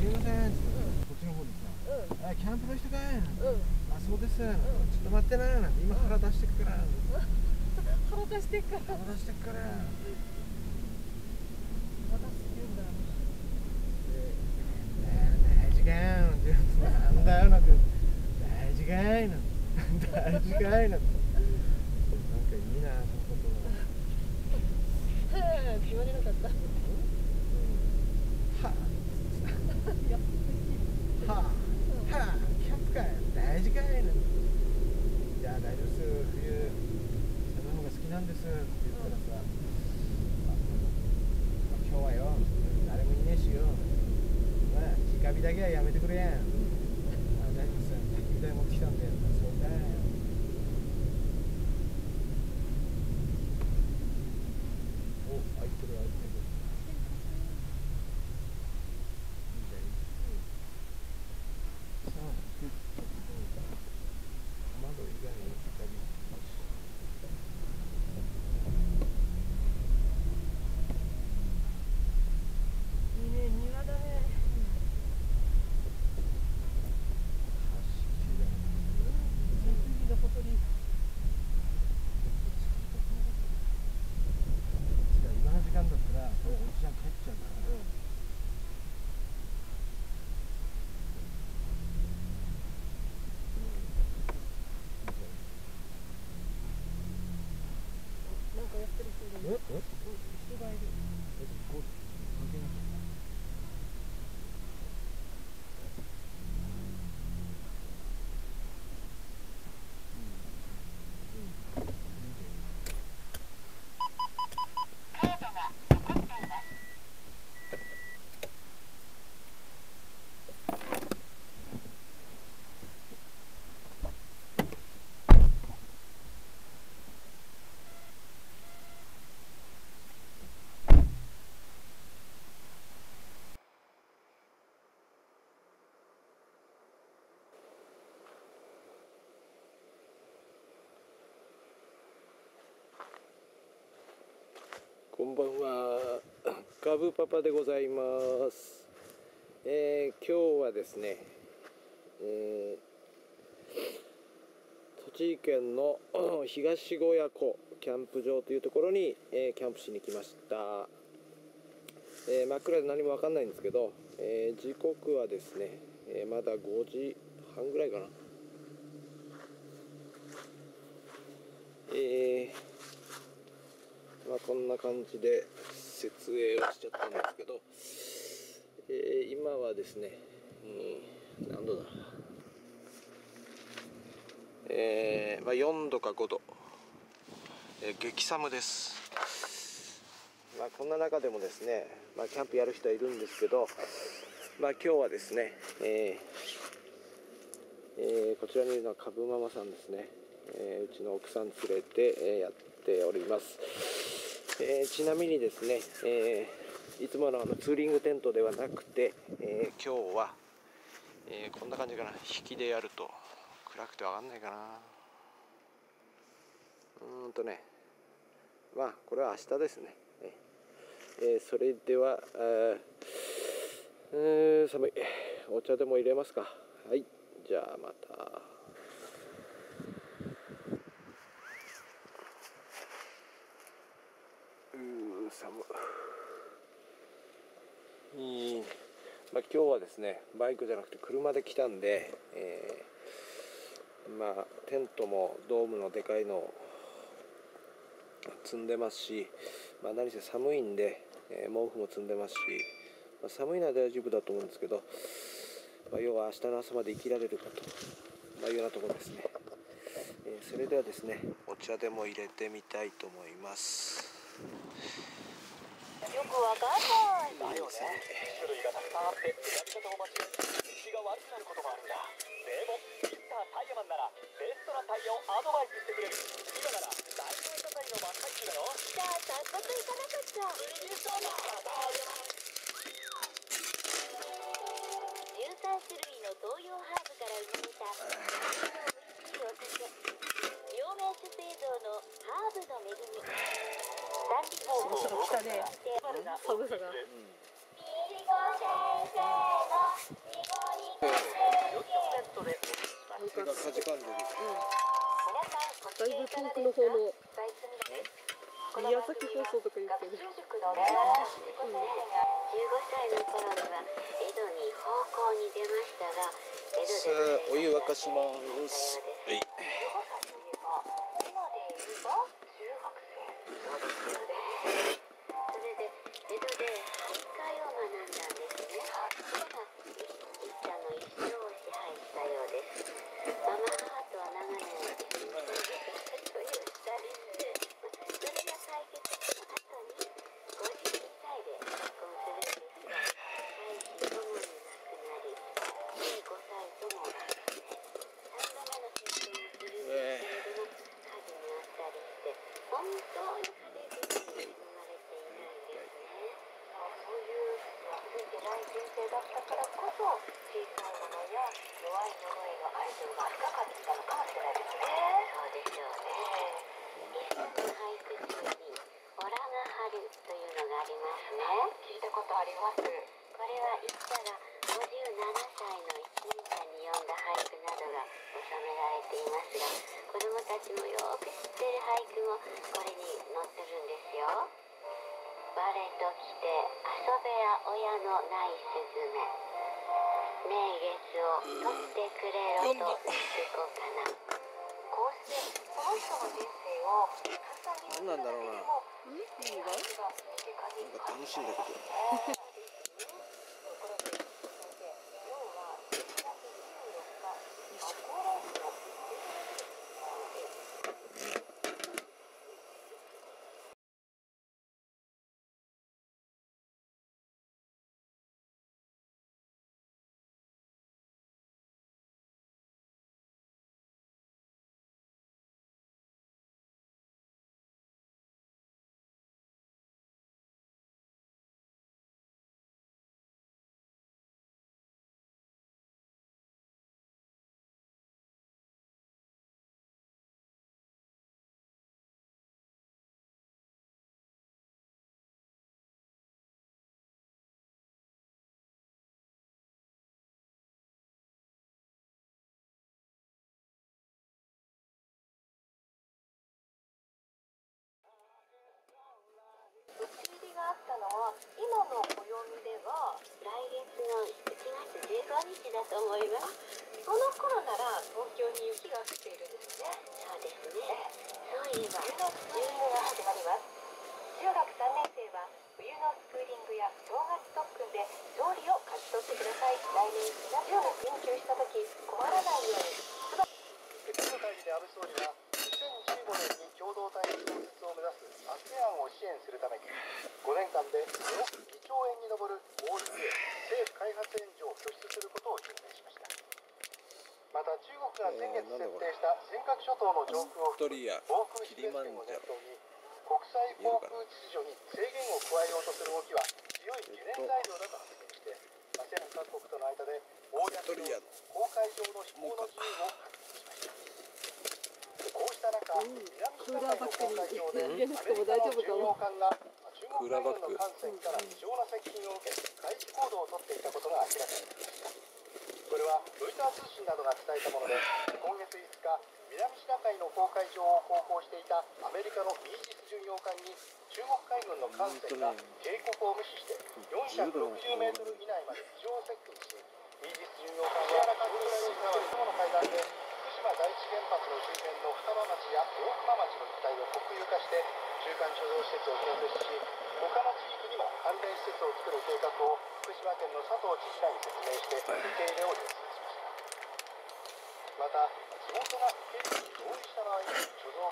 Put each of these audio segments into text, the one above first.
キャンプの人かい、あ、そうです、ちょっと待ってな、今腹出してくから、腹出してくから、腹出してくから、大事かいなんだよな、大事かいな、大事かいな、なんかいいな、そのことは言われなかった。なんですって言ったらさ、今日はよ、誰もいねえしよ、直火だけはやめてくれやん、大丈夫です、焚き火台持ってきたんだよ、そうだよ、お、開いてる開いてる、さあ、窓以外に焚き火人がいる。こんばんは、ガブパパでございます。今日はですね、栃木県の東小屋湖キャンプ場というところに、キャンプしに来ました。真っ暗で何もわかんないんですけど、時刻はですね、まだ5時半ぐらいかな。まあこんな感じで設営をしちゃったんですけど、今はですね、何度だ、まあ、4度か5度、激寒です。まあこんな中でもですね、まあ、キャンプやる人はいるんですけど、まあ今日はですね、こちらにいるのはカブママさんですね、うちの奥さん連れて、やっております。ちなみにですね、いつものツーリングテントではなくて、今日は、こんな感じかな、引きでやると暗くて分かんないかな、まあこれは明日ですね。それでは寒い、お茶でも入れますか。はい、じゃあまた。まあ、今日はですね、バイクじゃなくて車で来たんで、まあ、テントもドームのでかいのを積んでますし、まあ、何せ寒いんで、毛布も積んでますし、まあ、寒いのは大丈夫だと思うんですけど、まあ、要は明日の朝まで生きられるかと、まあ、いうようなところですね。それではですね、お茶でも入れてみたいと思います。よくわかんない。種類がたくさんあって選び方を間違え口が悪くなることもあるんだ。でもミスタータイヤマンならベストなタイヤをアドバイスしてくれる。今なら大名車体の真っ最中だろ。じゃあ早速行かなくちゃ。13種類の東洋ハーブから生まれた陽明酒製造のハーブの恵み。そろそろ来たね、寒さが。だいぶ遠くの方の宮崎放送とか言ってる。15歳の頃には江戸に奉公に出ましたが、江戸でお湯沸かします。はい。あったのは今の暦では来月の1月15日だと思います。この頃なら東京に雪が降っているんですね。そうですね。そういえば冬のスクーリングが始まります。中学3年生は冬のスクーリングや正月特訓で料理を勝ち取ってください。来年同じような研究した時困らないように。別の会議で安倍総理は2015年に共同体の創設を目指す ASEAN を支援するために5年間で2兆円に上る ODA 政府開発援助を拠出することを表明しました。また中国が先月設定した尖閣諸島の上空を防空識別圏を念頭に国際航空秩序に制限を加えようとする動きは強い懸念材料だと発言して、ASEAN 各国との間で公約上公海上の飛行の自由を確認しました。こうした中、南シナ海の公海上でアメリカの巡洋艦がクーラーバッグ艦船から異常な接近を受け、回避行動を取っていたことが明らかになりました。これはロイター通信などが伝えたもので、今月5日、南シナ海の公海上を航行していたアメリカのイージス巡洋艦に中国海軍の艦船が警告を無視して460メートル以内まで異常接近し、イージス巡洋艦は東京の海岸で福島第一原発の周辺の双葉町や大熊町の一帯を国有化して中間貯蔵施設を建設し、他の地域にも関連施設を作る計画を福島県の佐藤知事らに説明して受け入れを要請しました。また、地元が受け入れに同意した場合、貯蔵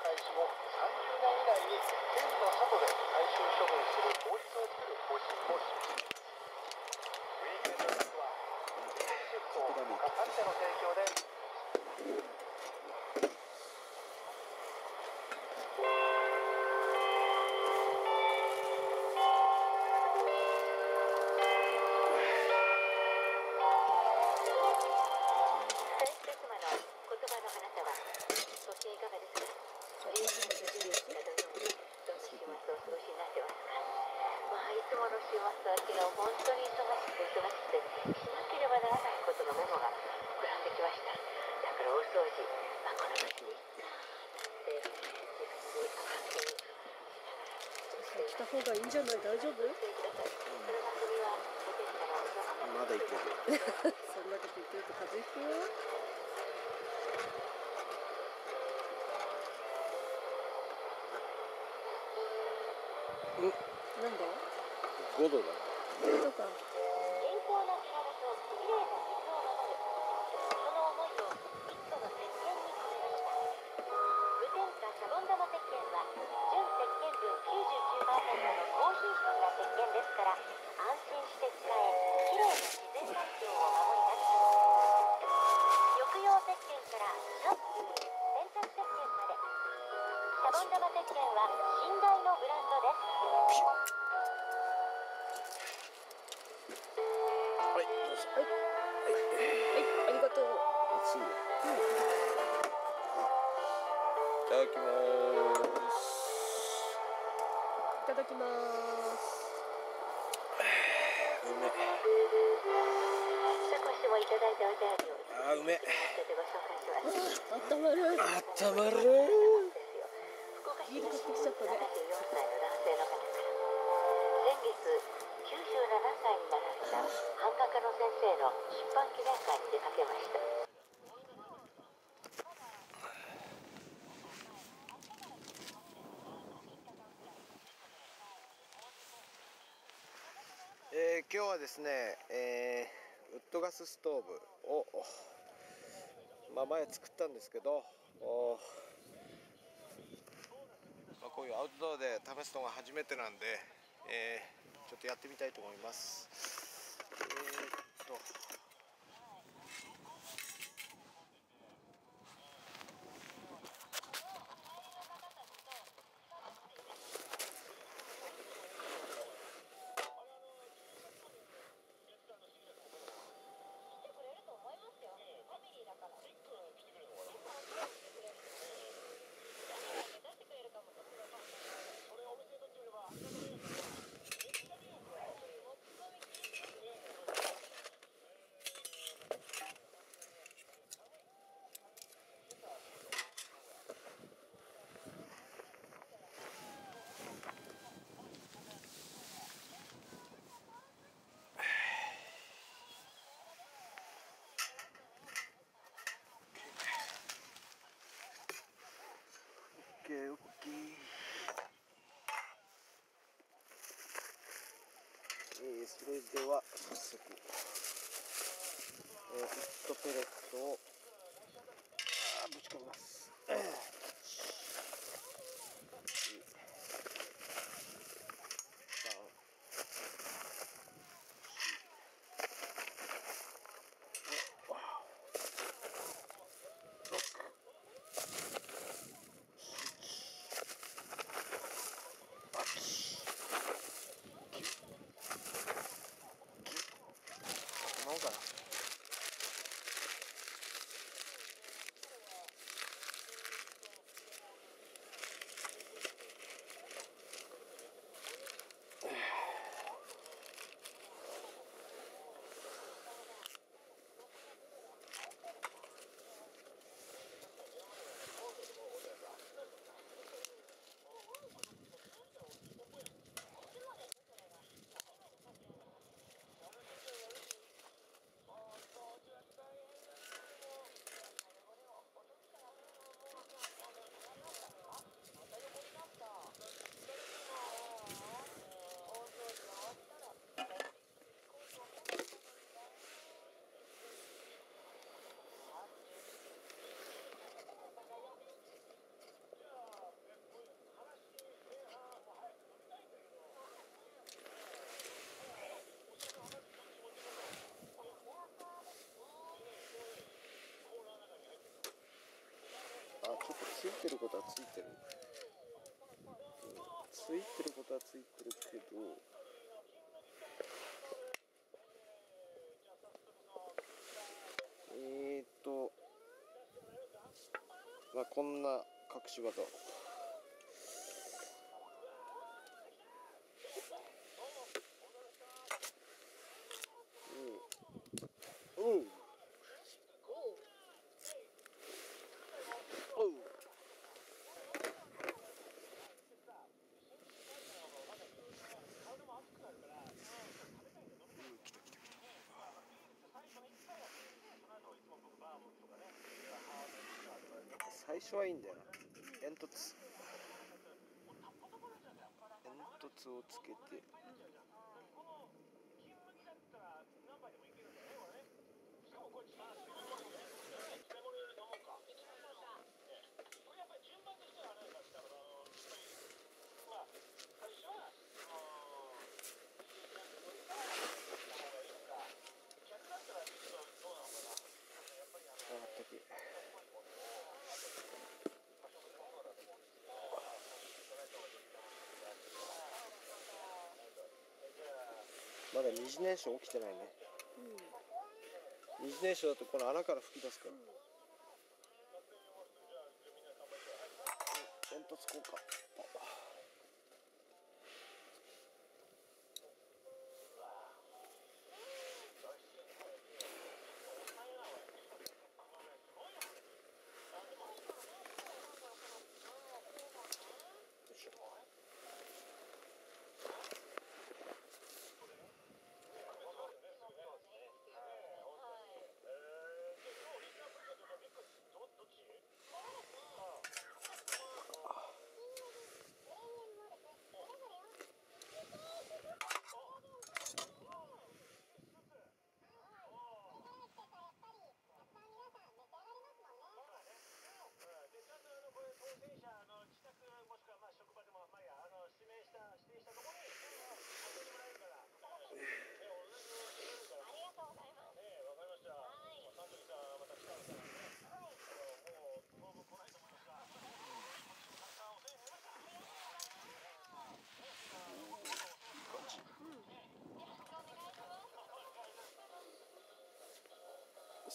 開始後30年以内に県の佐渡で最終処分する法律を作る方針を示しました。ウィークエンド企画は、リセットを他各社の提供でお過ごしになってますか。まあ、いつますだけど、本当に忙しくて忙しくてしなければならないことのメモが膨らんできました。だから大掃除、まあ、この年にいっかーなんて自分に確認しながらした方がいいんじゃない？大丈夫？まだいけるそんなこと言ってると風邪ひくよ。なんだ？5度だ。5度か。健康な体と綺麗な水を守る。その思いを一個の石鹸に込めました。無添加シャボン玉石鹸は純石鹸分 99% の高品質な石鹸ですから、安心して使え、綺麗な自然環境を守ります。浴用石鹸からシャンプー、洗濯石鹸まで。シャボン玉石鹸は信頼のブランドです。いただきます。いただきます。うめ。少しもいただいたお便りを。ああ、うめ。あったまる。あったまる。ビール買ってきちゃったね。74歳の男性の方から。先月97歳になられた版画家の先生の出版記念会に出かけました。今日はですね、ウッドガスストーブを、まあ、前作ったんですけど、まあ、こういうアウトドアで試すのが初めてなんで、ちょっとやってみたいと思います。それでは早速ウッドペレットをぶち込みます。ちょっとついてることはついてる、ついてることはついてるけど、まあこんな隠し技を。初はいいんだよな。煙突、煙突をつけて、まだ二次燃焼起きてないね。うん、二次燃焼だとこの穴から吹き出すから。煙突効果。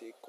成功。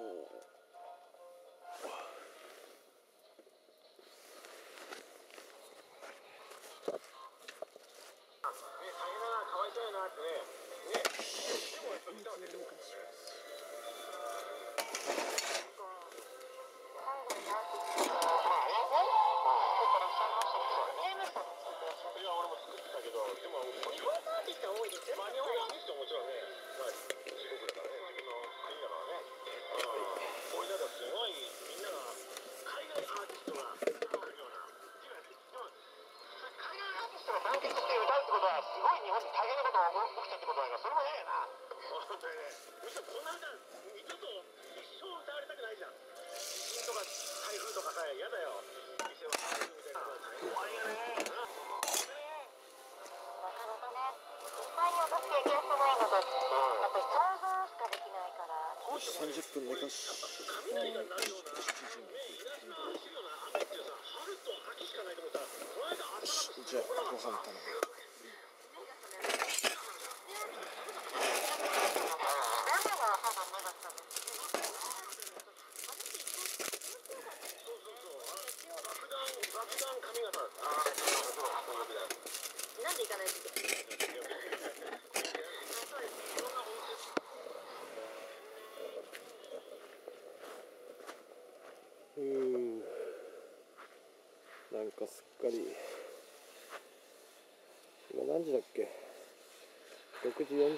30分寝かし、じゃあご飯頼む。なんかすっかり、今何時だっけ、6時40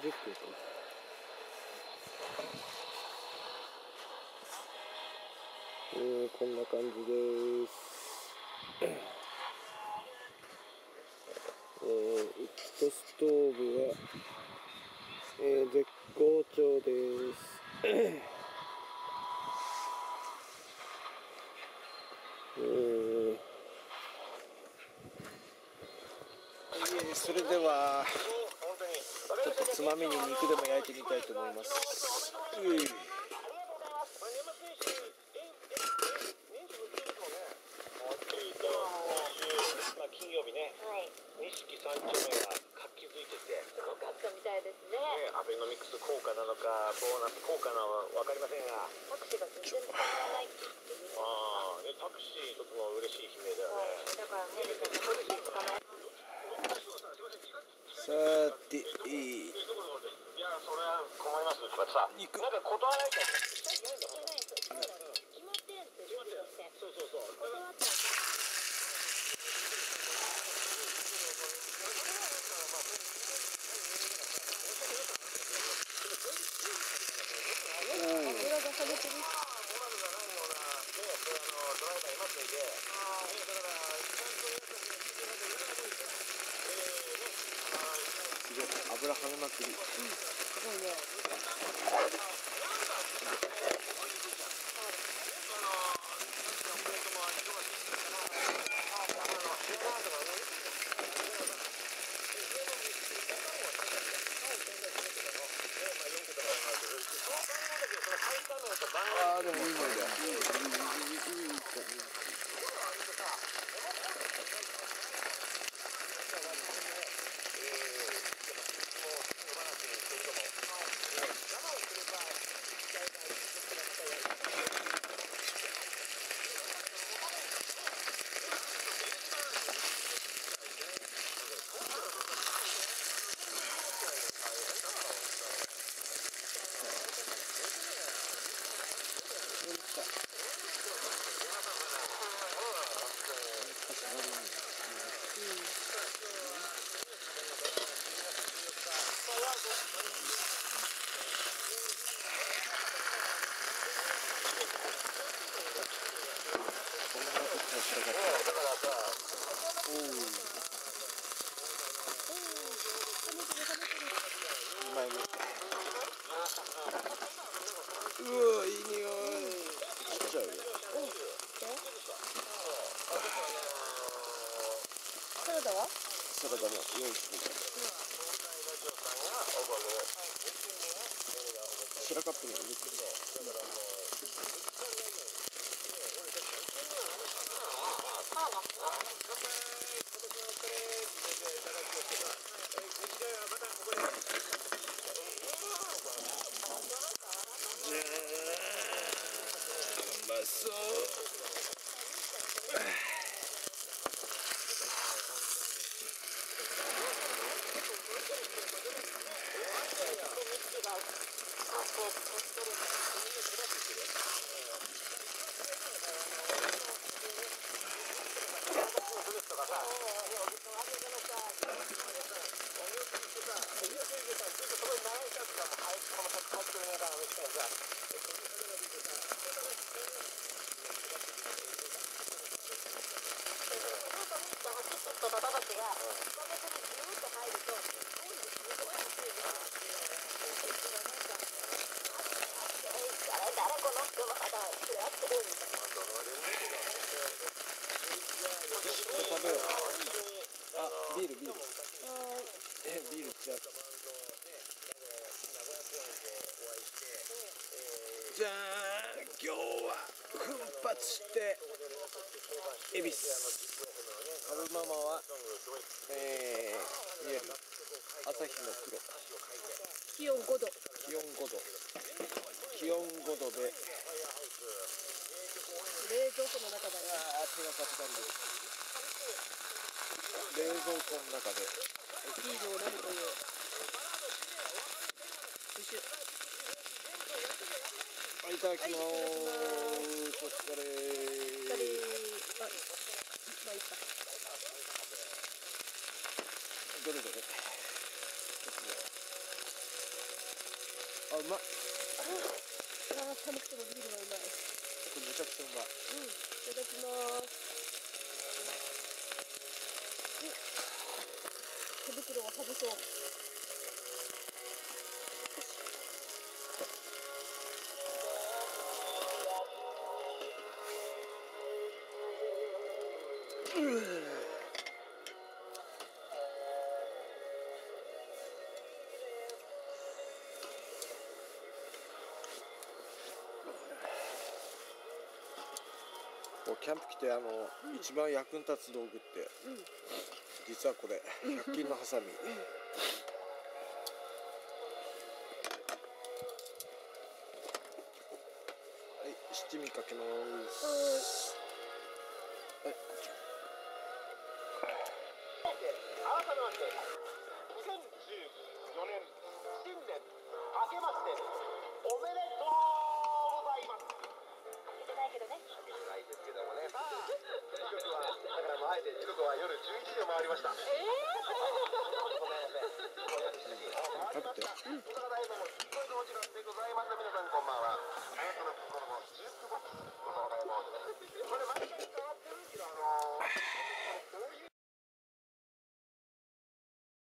分か。こんな感じです。ウッドストーブは、絶好調です。それではちょっとつまみに肉でも焼いてみたいと思います。金曜日ね、錦三丁目が活気づいててすごかったみたいですね。アベノミクス効果なのかボーナス効果なのか分かりませんが、タクシーが全然使わないって言ってる。ああ、タクシーとても嬉しい悲鳴だよね。だからね、タクシー使わない。さて、いや、それは困ります。さ、肉なんか断られた。決まってんって言われて。そう。断った。油がされてる。ドライバーいますね。が花祭り、すごいね。ああ、でもいいもんだ。サラダも用意しています。白カップに入れて。うまそう。じゃーん、今日は奮発して恵比寿カルママは見える朝日の黒、気温5度、気温5度、気温5度で冷蔵庫の中だよ。あー、手がかかったんで冷蔵庫の中でビールを飲むという。いただきます。お疲れ。どれどれ。あ、うまい。あ、寒くてもビールがうまい。これめちゃくちゃうまい。うん、いただきます。手袋を外そう。キャンプ来て一番役に立つ道具って、実はこれ100均のハサミ。はい、七味かけます。はい。改めまして、2014年新年明けましておめでとうございます。